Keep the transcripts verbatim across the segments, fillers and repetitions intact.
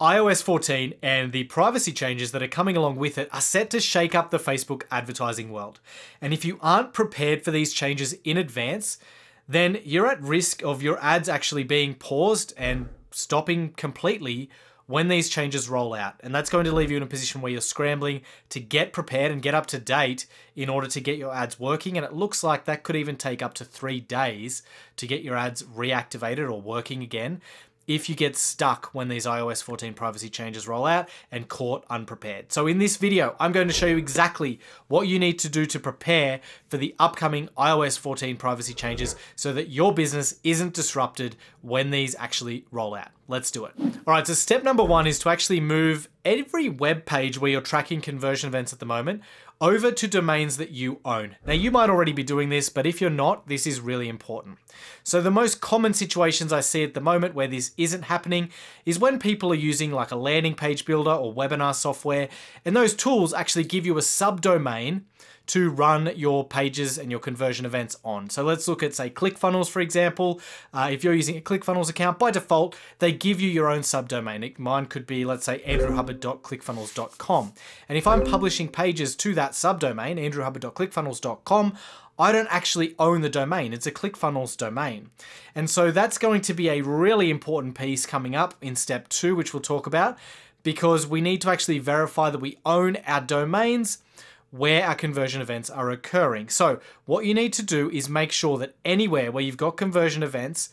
iOS fourteen and the privacy changes that are coming along with it are set to shake up the Facebook advertising world. And if you aren't prepared for these changes in advance, then you're at risk of your ads actually being paused and stopping completely when these changes roll out. And that's going to leave you in a position where you're scrambling to get prepared and get up to date in order to get your ads working. And it looks like that could even take up to three days to get your ads reactivated or working again, if you get stuck when these iOS fourteen privacy changes roll out and caught unprepared. So in this video, I'm going to show you exactly what you need to do to prepare for the upcoming iOS fourteen privacy changes so that your business isn't disrupted when these actually roll out. Let's do it. All right, so step number one is to actually move every web page where you're tracking conversion events at the moment over to domains that you own. Now you might already be doing this, but if you're not, this is really important. So the most common situations I see at the moment where this isn't happening is when people are using like a landing page builder or webinar software, and those tools actually give you a subdomain to run your pages and your conversion events on. So let's look at, say, ClickFunnels, for example. Uh, if you're using a ClickFunnels account, by default, they give you your own subdomain. Mine could be, let's say, andrew hubbard dot clickfunnels dot com. And if I'm publishing pages to that subdomain, andrew hubbard dot clickfunnels dot com, I don't actually own the domain, it's a ClickFunnels domain. And so that's going to be a really important piece coming up in step two, which we'll talk about, because we need to actually verify that we own our domains where our conversion events are occurring. So what you need to do is make sure that anywhere where you've got conversion events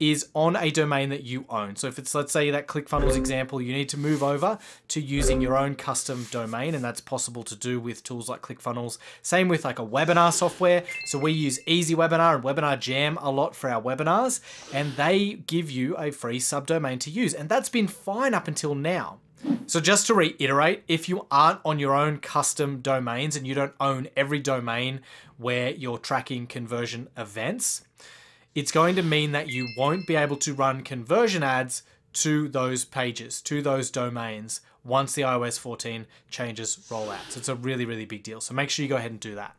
is on a domain that you own. So if it's, let's say, that ClickFunnels example, you need to move over to using your own custom domain, and that's possible to do with tools like ClickFunnels. Same with like a webinar software. So we use EasyWebinar and WebinarJam a lot for our webinars, and they give you a free subdomain to use. And that's been fine up until now. So just to reiterate, if you aren't on your own custom domains and you don't own every domain where you're tracking conversion events, it's going to mean that you won't be able to run conversion ads to those pages, to those domains, once the iOS fourteen changes roll out. So it's a really, really big deal. So make sure you go ahead and do that.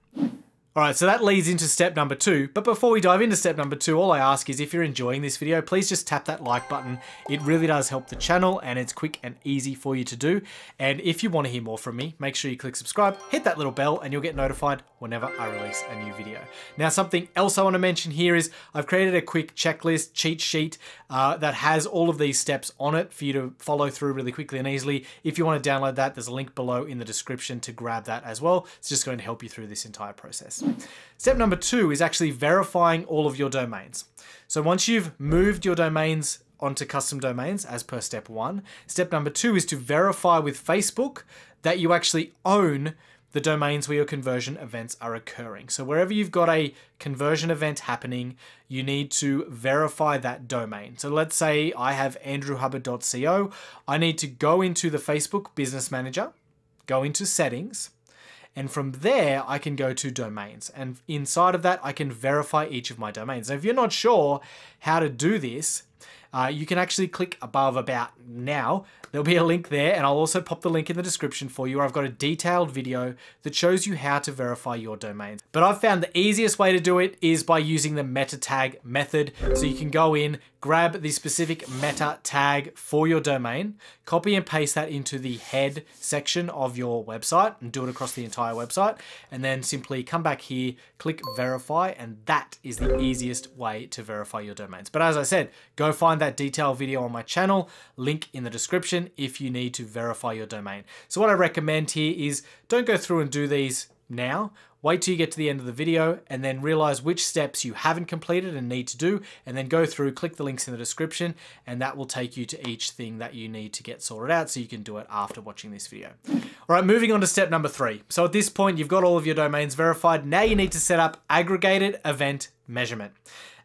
All right, so that leads into step number two. But before we dive into step number two, all I ask is if you're enjoying this video, please just tap that like button. It really does help the channel, and it's quick and easy for you to do. And if you want to hear more from me, make sure you click subscribe, hit that little bell, and you'll get notified whenever I release a new video. Now, something else I want to mention here is I've created a quick checklist cheat sheet uh, that has all of these steps on it for you to follow through really quickly and easily. If you want to download that, there's a link below in the description to grab that as well. It's just going to help you through this entire process. Step number two is actually verifying all of your domains. So once you've moved your domains onto custom domains as per step one, step number two is to verify with Facebook that you actually own the domains where your conversion events are occurring. So wherever you've got a conversion event happening, you need to verify that domain. So let's say I have andrew hubbard dot co. I need to go into the Facebook Business Manager, go into settings, and from there, I can go to domains. And inside of that, I can verify each of my domains. Now, if you're not sure how to do this, uh, you can actually click above about now. There'll be a link there, and I'll also pop the link in the description for you. I've got a detailed video that shows you how to verify your domains. But I've found the easiest way to do it is by using the meta tag method. So you can go in, grab the specific meta tag for your domain, copy and paste that into the head section of your website and do it across the entire website. And then simply come back here, click verify, and that is the easiest way to verify your domains. But as I said, go find that detailed video on my channel, link in the description if you need to verify your domain. So what I recommend here is don't go through and do these now. Wait till you get to the end of the video and then realize which steps you haven't completed and need to do, and then go through, click the links in the description, and that will take you to each thing that you need to get sorted out so you can do it after watching this video. All right, moving on to step number three. So at this point, you've got all of your domains verified. Now you need to set up aggregated event measurement.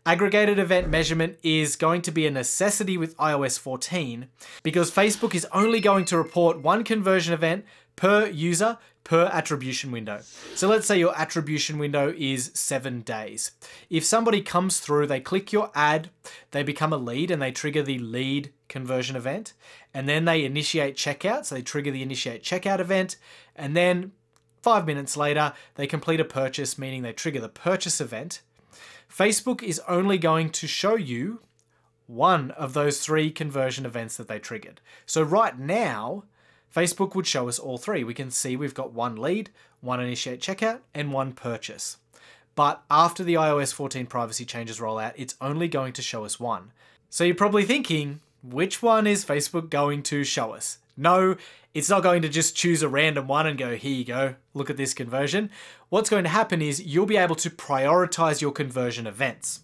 Aggregated event measurement is going to be a necessity with iOS fourteen because Facebook is only going to report one conversion event per user per attribution window. So let's say your attribution window is seven days. If somebody comes through, they click your ad, they become a lead and they trigger the lead conversion event, and then they initiate checkout. So they trigger the initiate checkout event, and then five minutes later, they complete a purchase, meaning they trigger the purchase event. Facebook is only going to show you one of those three conversion events that they triggered. So right now, Facebook would show us all three. We can see we've got one lead, one initiate checkout, and one purchase. But after the i O S fourteen privacy changes rollout, it's only going to show us one. So you're probably thinking, which one is Facebook going to show us? No, it's not going to just choose a random one and go, here you go, look at this conversion. What's going to happen is you'll be able to prioritize your conversion events.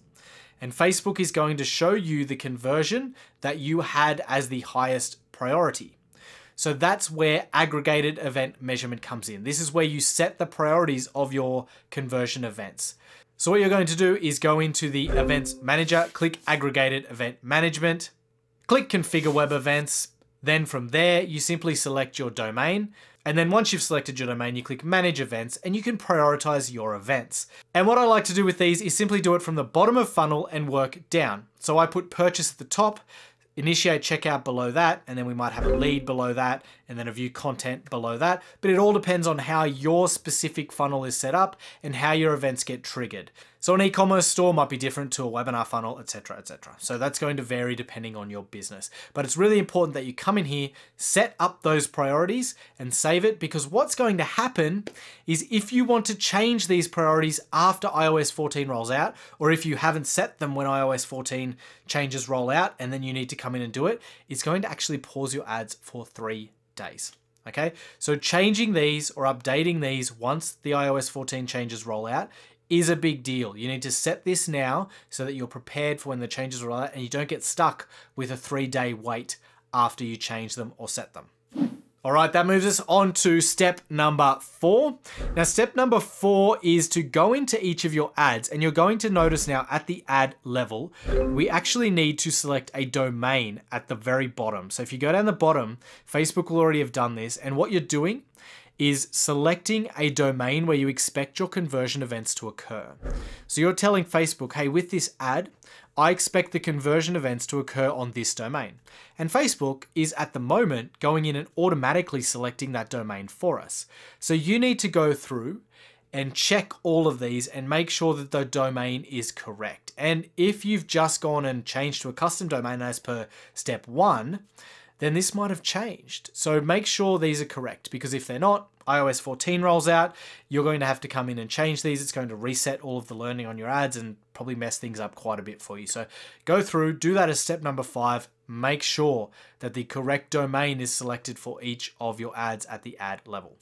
And Facebook is going to show you the conversion that you had as the highest priority. So that's where aggregated event measurement comes in. This is where you set the priorities of your conversion events. So what you're going to do is go into the Events Manager, click Aggregated Event Management, click Configure Web Events. Then from there, you simply select your domain. And then once you've selected your domain, you click Manage Events and you can prioritize your events. And what I like to do with these is simply do it from the bottom of funnel and work down. So I put purchase at the top, initiate checkout below that, and then we might have a lead below that, and then a view content below that. But it all depends on how your specific funnel is set up and how your events get triggered. So an e-commerce store might be different to a webinar funnel, et cetera, et cetera. So that's going to vary depending on your business. But it's really important that you come in here, set up those priorities and save it, because what's going to happen is if you want to change these priorities after i O S fourteen rolls out, or if you haven't set them when i O S fourteen changes roll out and then you need to come in and do it, it's going to actually pause your ads for three days. Okay, so changing these or updating these once the i O S fourteen changes roll out is a big deal. You need to set this now so that you're prepared for when the changes roll out and you don't get stuck with a three-day wait after you change them or set them. All right, that moves us on to step number four. Now, step number four is to go into each of your ads, and you're going to notice now at the ad level, we actually need to select a domain at the very bottom. So if you go down the bottom, Facebook will already have done this, and what you're doing is selecting a domain where you expect your conversion events to occur. So you're telling Facebook, hey, with this ad, I expect the conversion events to occur on this domain. And Facebook is at the moment going in and automatically selecting that domain for us. So you need to go through and check all of these and make sure that the domain is correct. And if you've just gone and changed to a custom domain as per step one, then this might have changed. So make sure these are correct, because if they're not, i O S fourteen rolls out, you're going to have to come in and change these. It's going to reset all of the learning on your ads and probably mess things up quite a bit for you. So go through, do that as step number five, make sure that the correct domain is selected for each of your ads at the ad level.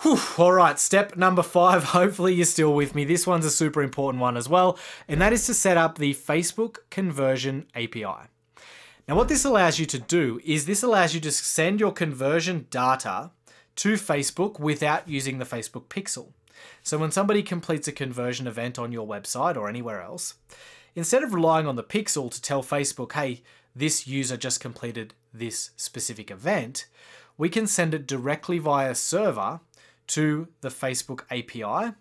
Whew, all right, step number five, hopefully you're still with me. This one's a super important one as well, and that is to set up the Facebook Conversion A P I. Now what this allows you to do is this allows you to send your conversion data to Facebook without using the Facebook pixel. So when somebody completes a conversion event on your website or anywhere else, instead of relying on the pixel to tell Facebook, hey, this user just completed this specific event, we can send it directly via server to the Facebook A P I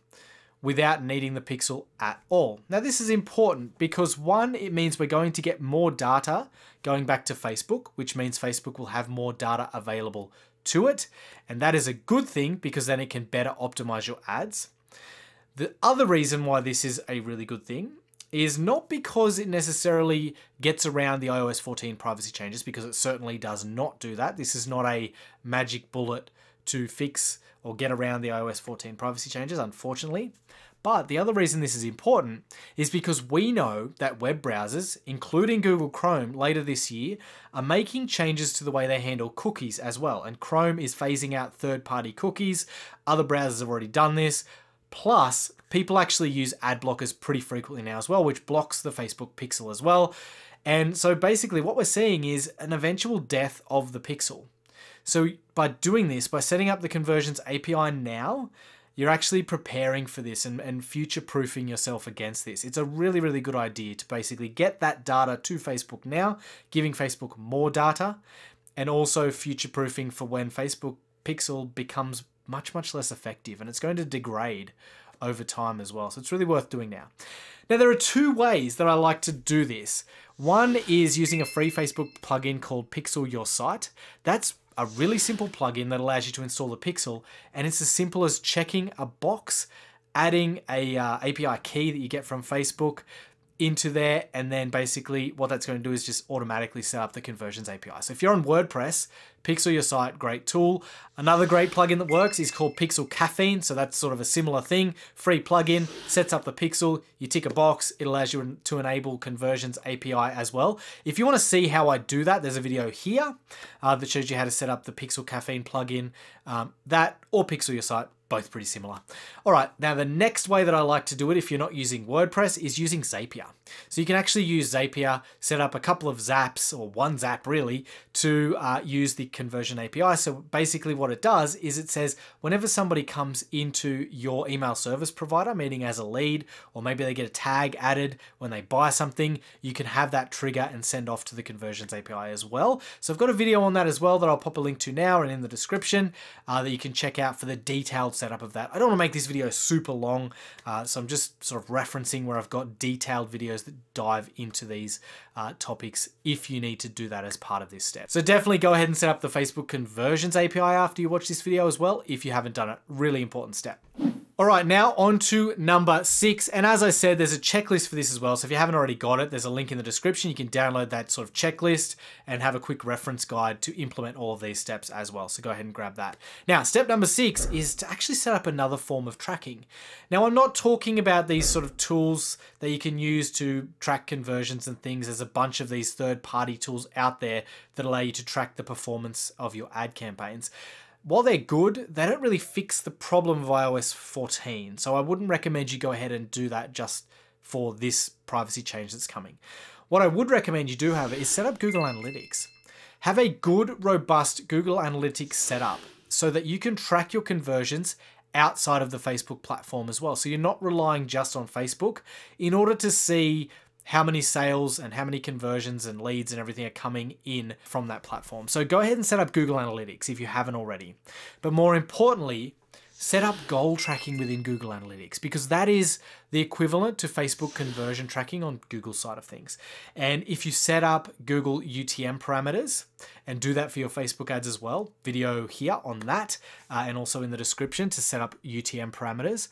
without needing the pixel at all. Now this is important because one, it means we're going to get more data going back to Facebook, which means Facebook will have more data available to it. And that is a good thing because then it can better optimize your ads. The other reason why this is a really good thing is not because it necessarily gets around the i O S fourteen privacy changes, because it certainly does not do that. This is not a magic bullet to fix or get around the i O S fourteen privacy changes, unfortunately. But the other reason this is important is because we know that web browsers, including Google Chrome later this year, are making changes to the way they handle cookies as well. And Chrome is phasing out third-party cookies. Other browsers have already done this. Plus, people actually use ad blockers pretty frequently now as well, which blocks the Facebook pixel as well. And so basically what we're seeing is an eventual death of the pixel. So by doing this, by setting up the Conversions A P I now, you're actually preparing for this and, and future-proofing yourself against this. It's a really, really good idea to basically get that data to Facebook now, giving Facebook more data, and also future-proofing for when Facebook Pixel becomes much, much less effective, and it's going to degrade over time as well. So it's really worth doing now. Now, there are two ways that I like to do this. One is using a free Facebook plugin called Pixel Your Site. That's a really simple plugin that allows you to install the pixel, and it's as simple as checking a box, adding a uh, A P I key that you get from Facebook, into there, and then basically what that's going to do is just automatically set up the Conversions A P I. So if you're on WordPress, Pixel Your Site, great tool. Another great plugin that works is called Pixel Caffeine. So that's sort of a similar thing, free plugin, sets up the pixel, you tick a box, it allows you to enable Conversions A P I as well. If you want to see how I do that, there's a video here uh, that shows you how to set up the Pixel Caffeine plugin, um, that or Pixel Your Site. Both pretty similar. All right, now the next way that I like to do it if you're not using WordPress is using Zapier. So you can actually use Zapier, set up a couple of zaps or one zap really to uh, use the Conversion A P I. So basically what it does is it says whenever somebody comes into your email service provider, meaning as a lead, or maybe they get a tag added when they buy something, you can have that trigger and send off to the Conversions A P I as well. So I've got a video on that as well that I'll pop a link to now and in the description uh, that you can check out for the detailed setup of that. I don't want to make this video super long, uh, so I'm just sort of referencing where I've got detailed videos that dive into these uh, topics if you need to do that as part of this step. So definitely go ahead and set up the Facebook Conversions A P I after you watch this video as well if you haven't done it. Really important step. All right, now on to number six. And as I said, there's a checklist for this as well. So if you haven't already got it, there's a link in the description. You can download that sort of checklist and have a quick reference guide to implement all of these steps as well. So go ahead and grab that. Now, step number six is to actually set up another form of tracking. Now, I'm not talking about these sort of tools that you can use to track conversions and things. There's a bunch of these third-party tools out there that allow you to track the performance of your ad campaigns. While they're good, they don't really fix the problem of i O S fourteen. So I wouldn't recommend you go ahead and do that just for this privacy change that's coming. What I would recommend you do, however, is set up Google Analytics. Have a good, robust Google Analytics setup so that you can track your conversions outside of the Facebook platform as well. So you're not relying just on Facebook in order to see how many sales and how many conversions and leads and everything are coming in from that platform. So go ahead and set up Google Analytics if you haven't already. But more importantly, set up goal tracking within Google Analytics, because that is the equivalent to Facebook conversion tracking on Google's side of things. And if you set up Google U T M parameters and do that for your Facebook ads as well, video here on that, uh, and also in the description to set up U T M parameters,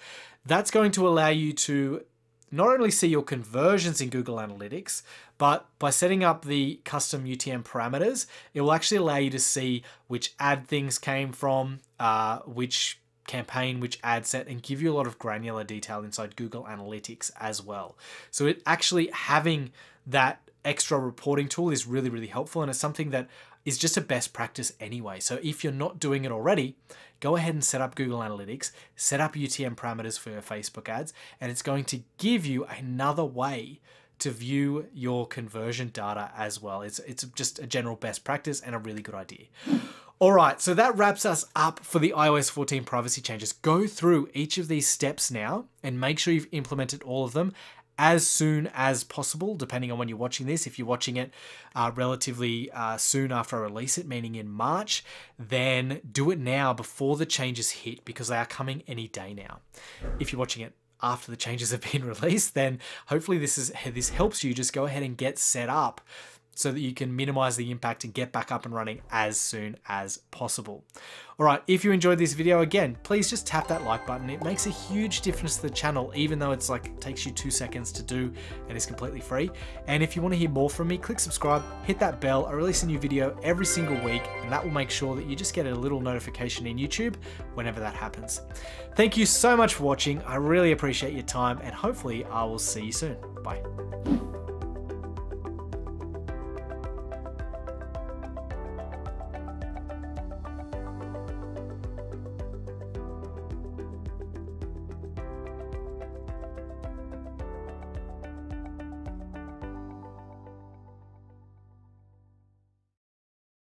that's going to allow you to not only see your conversions in Google Analytics, but by setting up the custom U T M parameters, it will actually allow you to see which ad things came from, uh, which campaign, which ad set, and give you a lot of granular detail inside Google Analytics as well. So it actually having that extra reporting tool is really, really helpful, and it's something that is just a best practice anyway. So if you're not doing it already, go ahead and set up Google Analytics, set up U T M parameters for your Facebook ads, and it's going to give you another way to view your conversion data as well. It's, it's just a general best practice and a really good idea. All right, so that wraps us up for the i O S fourteen privacy changes. Go through each of these steps now and make sure you've implemented all of them as soon as possible, depending on when you're watching this. If you're watching it uh, relatively uh, soon after I release it, meaning in March, then do it now before the changes hit, because they are coming any day now. If you're watching it after the changes have been released, then hopefully this is this helps you just go ahead and get set up so that you can minimize the impact and get back up and running as soon as possible. All right, if you enjoyed this video, again, please just tap that like button. It makes a huge difference to the channel, even though it's like, it takes you two seconds to do and it's completely free. And if you wanna hear more from me, click subscribe, hit that bell. I release a new video every single week, and that will make sure that you just get a little notification in YouTube whenever that happens. Thank you so much for watching. I really appreciate your time, and hopefully I will see you soon. Bye.